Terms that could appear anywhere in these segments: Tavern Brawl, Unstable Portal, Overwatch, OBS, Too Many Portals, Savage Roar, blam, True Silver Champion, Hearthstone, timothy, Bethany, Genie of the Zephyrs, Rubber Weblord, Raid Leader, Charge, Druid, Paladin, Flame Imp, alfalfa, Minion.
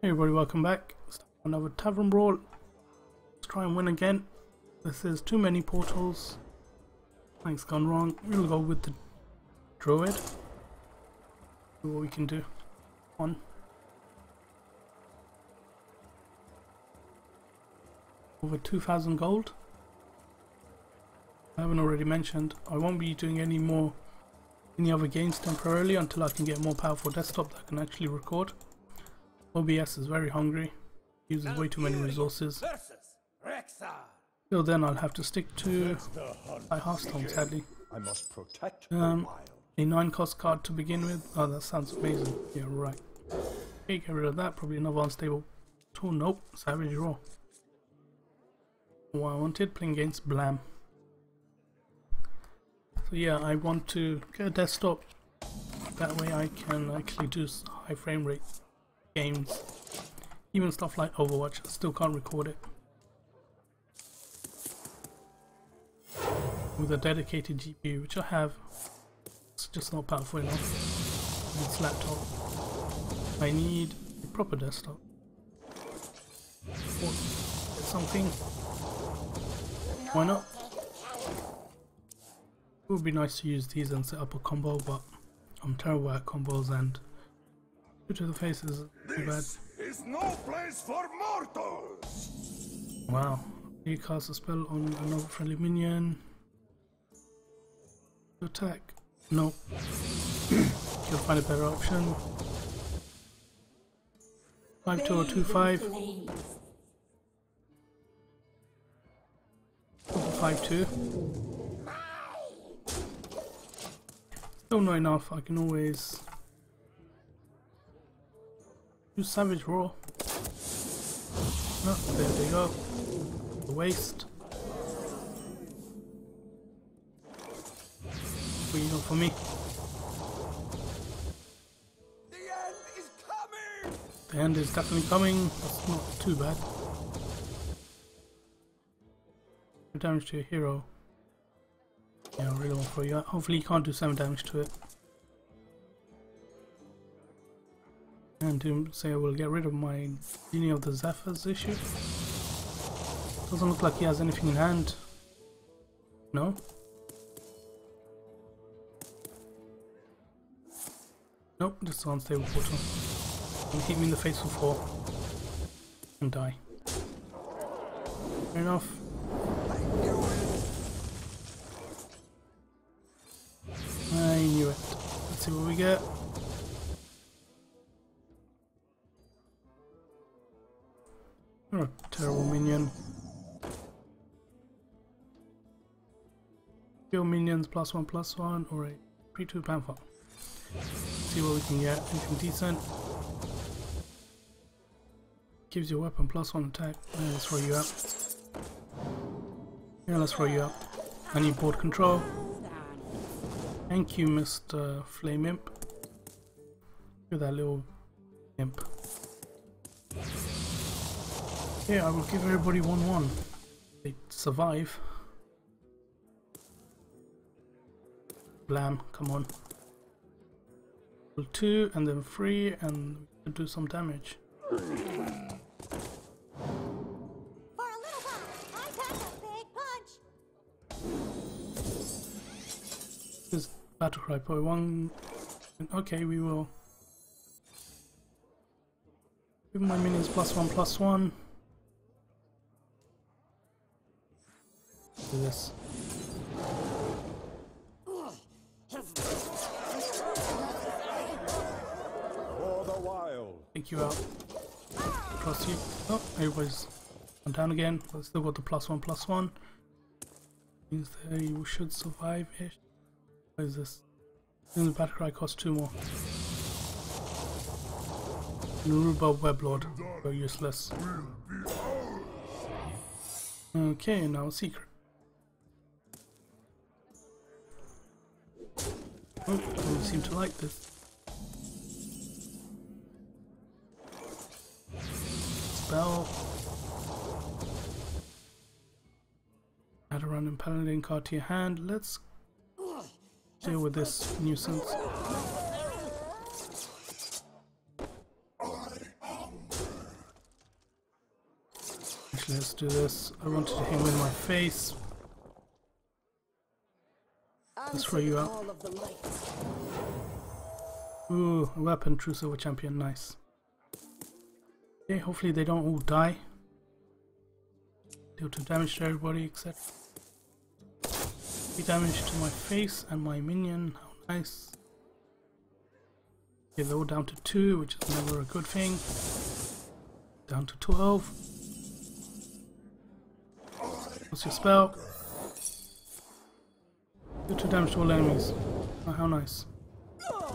Hey everybody, welcome back. Another Tavern Brawl. Let's try and win again. This is too many portals. Something's gone wrong. We'll go with the Druid. See what we can do. One. Over 2,000 gold. I haven't already mentioned, I won't be doing any other games temporarily until I can get a more powerful desktop that can actually record. OBS is very hungry, uses way too many resources. Till then I'll have to stick to my Hearthstone, sadly. A 9-cost card to begin with. Oh, that sounds amazing. Yeah, right. Okay, get rid of that. Probably another Unstable Tool. Nope, Savage Roar. Oh, I wanted playing against Blam. So yeah, I want to get a desktop, that way I can actually do high frame rate games, even stuff like Overwatch. I still can't record it. With a dedicated GPU, which I have, it's just not powerful enough on this laptop. I need a proper desktop. Or something. Why not? It would be nice to use these and set up a combo, but I'm terrible at combos and two to the face is too bad. Is no place for mortals. Wow. You cast a spell on another friendly minion. Attack. No. You'll find a better option. 5-2 or 2-5. 5-2. Still not enough. I can always do Savage Roar. No, there they go. The waste. What you got for me? The end is coming. The end is definitely coming. That's not too bad. No damage to your hero. Yeah, I really want for you. Hopefully you can't do 7 damage to it. And to say I will get rid of my Genie of the Zephyrs issue. Doesn't look like he has anything in hand. No? Nope, just an Unstable Portal. And hit me in the face for 4. And die. Fair enough. I knew it. Let's see what we get. You're a terrible minion. Kill minions +1/+1 or a 3/2 panther. See what we can get. Anything decent. Gives your weapon +1 attack. Yeah, let's throw you up. I need board control. Thank you, Mr. Flame Imp. Look at that little imp. Yeah, I will give everybody 1-1. They survive. Blam, come on. 2 and then 3 and we could do some damage. For a little while, I got a big punch. This Battlecry point 1. Okay, we will give my minions +1/+1. Do this. Take you out. Plus you. Oh, everybody's gone down again. But still got the +1/+1. Means they should survive-ish. What is this? Then the Battlecry costs 2 more. And Rubber Weblord. So useless. Okay, now a secret. Oh, don't seem to like this. Spell. Add a random paladin card to your hand. Let's deal with this nuisance. Actually, let's do this. I wanted to hit him with my face. Let's throw you out. Ooh, a weapon, True Silver Champion, nice. Okay, hopefully they don't all die. Deal 2 damage to everybody except 3 damage to my face and my minion, how nice. Okay, they're all down to 2, which is never a good thing. Down to 12. What's your spell? Do 2 damage to all enemies. Oh, how nice. Okay,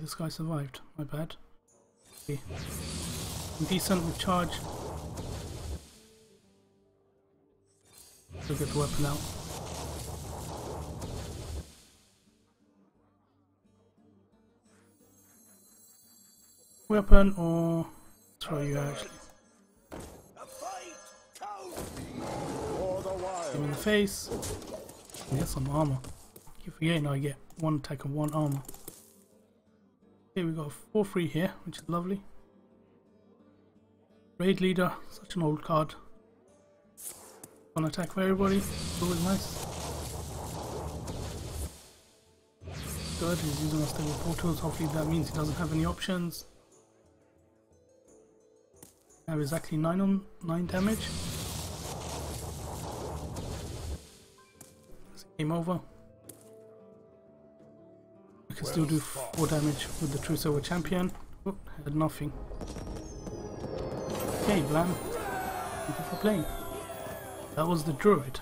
this guy survived, my bad. Okay. Decent with charge. Still get the weapon out. Weapon or throw you out, actually. Him in the face. I get some armor. Keep forgetting I get one attack and one armor. Okay, we got a 4-3 here, which is lovely. Raid Leader, such an old card. One attack for everybody, always nice. Good, he's using Unstable Portals, hopefully that means he doesn't have any options. I have exactly 9 damage. That's game over. I can still do 4 damage with the True Silver Champion. Oh, I had nothing. Okay, Blam. Thank you for playing. That was the Druid.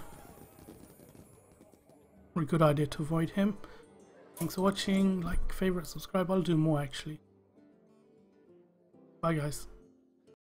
Very good idea to avoid him. Thanks for watching. Like, favorite, subscribe. I'll do more actually. Bye, guys.